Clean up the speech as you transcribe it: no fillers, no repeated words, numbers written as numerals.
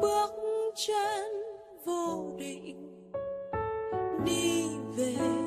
Bước chân vô định đi về.